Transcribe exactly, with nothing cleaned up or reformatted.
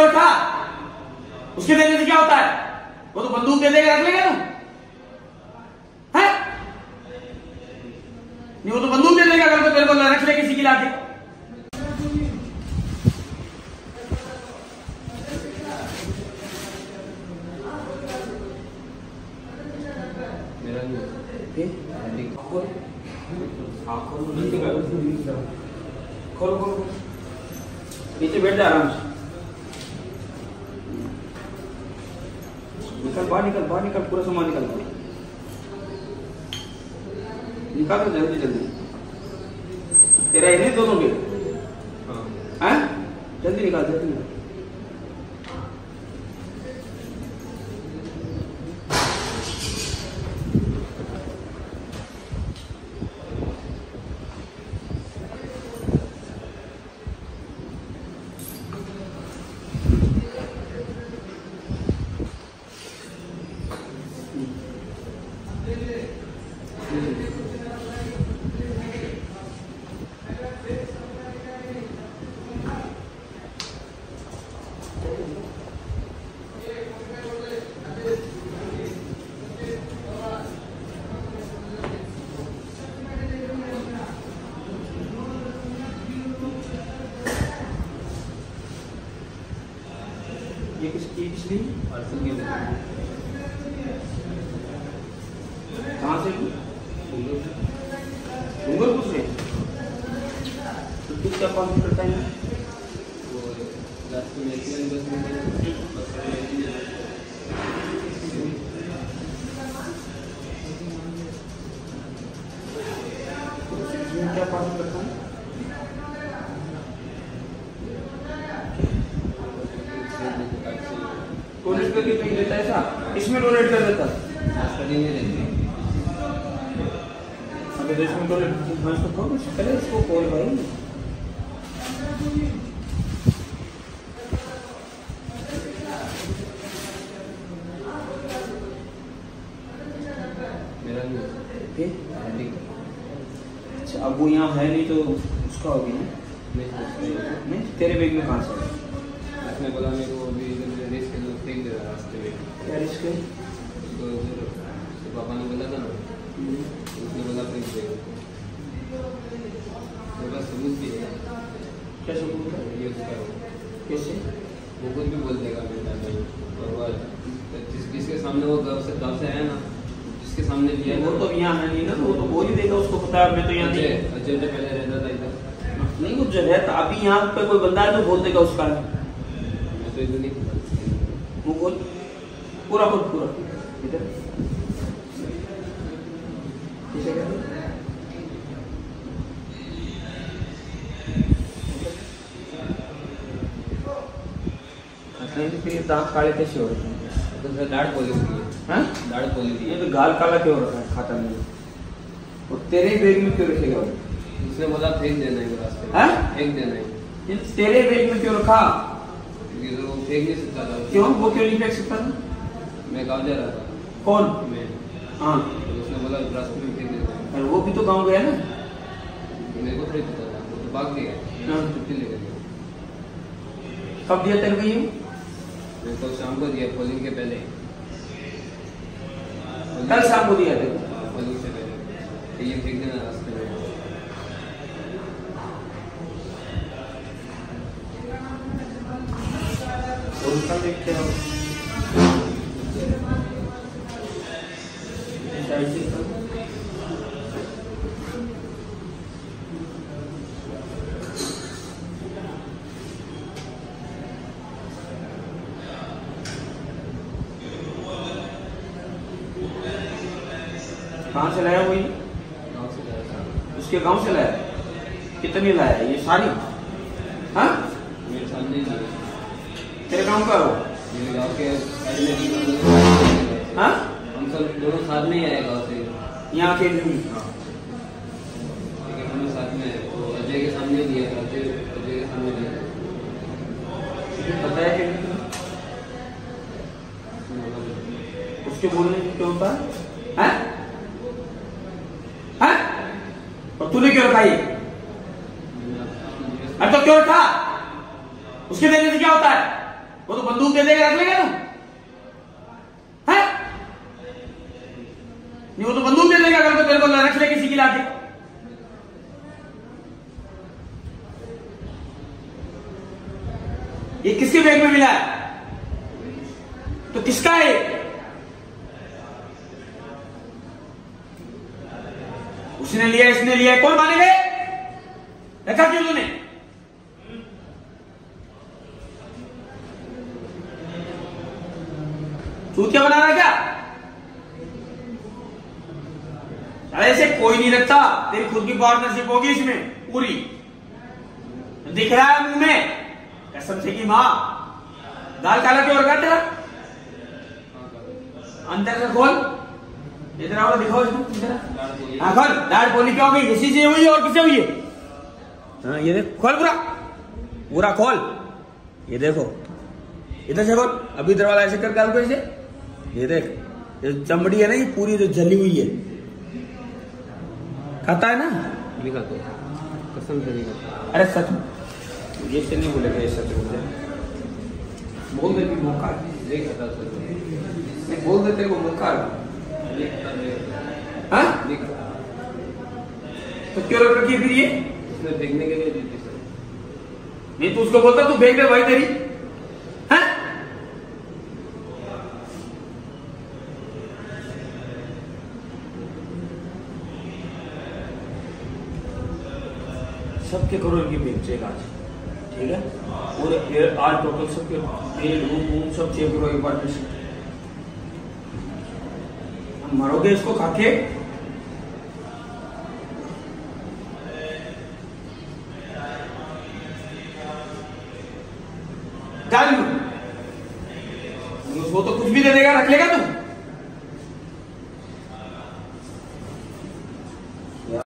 और था, उसके देने से क्या होता है? वो तो बंदूक दे देगा, रख लेगा तू, है नहीं? वो तो बंदूक दे देगा अगर तेरे को रख ले किसी की लाके। खोलो खोलो, नीचे बैठ जा आराम से। निकल बाहर, निकल बाहर, निकल पूरा सामान निकल निकाल दो जल्दी जल्दी। तेरा इन्हें दोनों के हैं, जल्दी निकाल जल्दी निकाल। ये किसकी पिछली पर्सन के कहाँ से डूंगरपुर से? तो तू क्या काम करता है? क्या काम करता हूँ? नहीं देता है साहब, इसमें डोनेट कर देता है इसको। कॉल भाई अच्छा, अब वो यहाँ है नहीं तो उसका हो गया नहीं। तेरे बैग में कहाँ से? उसने बोला मेरे को अभी रिस्क के लोग फेंक दे रहा रास्ते में। क्या रिस्क है? तो पापा ने बोला था ना, उसने बोला फेंक देगा। मेरे पास सबूत भी है। क्या सबूत है? ये उसका कैसे वो कुछ भी बोल देगा मेरे टाइम पर। जिस जिसके सामने वो गव से गव से आया ना, जिसके सामने लिया वो तो यहाँ है नहीं ना, वो तो बोल ही देगा उसको। पता है मैं तो यहाँ अजय में पहले रहता था इधर नहीं कुछ जगह था। अभी यहाँ पे कोई बंदा है तो बोल देगा उसका। वो बोल पूरा बोल पूरा इधर दांत काले कैसे हो रहे हैं? दाढ़ खोली है, दाढ़ खोली थी। ये तो गाल काला क्यों हो रहा है? खाता नहीं। और तेरे बैग में क्यों रखेगा? उसने बोला फेंक देना है रास्ते में, फेंक देना है। तेरे बैग में क्यों रखा? फेंक नहीं सकता था। क्यों? वो क्यों नहीं फेंक सकता था? मैं गाँव जा रहा था। कौन? मैं। हाँ तो उसने बोला रास्ते में फेंक दिया। वो भी तो गाँव गया ना। मेरे को थोड़ी पता था, वो तो भाग गया। हाँ छुट्टी लेकर गया। कब दिया तेरे को ये? मेरे को शाम को दिया, पोलिंग के पहले। कल शाम को दिया तेरे को? पोलिंग से पहले। ये फेंक देना रास्ते में। देखते हो कहाँ से लाया? वही उसके गांव से लाया। कितनी लाया ये सारी? हाँ मेरे सामने तेरे गांव का हो? मेरे गांव के हाँ? हम सब दोनों साथ में ही आए गांव से। यहाँ के साथ में तो अजय के सामने दिया था। अजय अजय के सामने दिया था। पता है कि उसके बोलने से क्या होता है? हाँ? हाँ? और तूने क्यों रखा ये? अरे तो क्यों रखा? उसके देने से क्या होता है? वो तो बंदूक दे देगा रख लेगा तू, है नहीं वो तो बंदूक दे देगा अगर तो तेरे को रख ले किसी की लाके। ये किसके बैग में मिला है? तो किसका है? उसने लिया, इसने लिया, कौन मानेगा? रखा क्यों तूने? चूतिया बना रहा क्या? अरे ऐसे कोई नहीं रखता, तेरी खुद की पार्टनरशिप होगी इसमें पूरी। दिख रहा है मुंह में, कसम से की मां दाल काला क्यों रखा तेरा? अंदर से खोल, इधर आओ, दिखाओ इसको। हाँ खोल, दाढ़ पोली क्या हो गई? इसी से हुई और किसे हुई है? हाँ ये देख, खोल पूरा पूरा खोल, ये देखो इधर से खोल। अभी इधर वाला ऐसे कर काल को, इसे ये देख, ये चमड़ी है ना ये पूरी जो जली हुई है, खाता है ना? नहीं खाता, कसम से नहीं खाता। अरे सच ये से नहीं बोलेगा, ये सच बोल बोल दे भी मौका नहीं खाता सच बोल देते को मुकार। हाँ? तो क्यों रख रखी फिर ये? उसने देखने के लिए देती सर। नहीं तो उसको बोलता तू फेंक दे भाई तेरी। हाँ? सबके करोड़ की बेचेगा आज, ठीक है? पूरे एयर आर टोटल सबके तेल रूम सब चेक करो एक बार। मरोगे इसको खाके? जान, उसको तो कुछ भी दे देगा रख लेगा तू।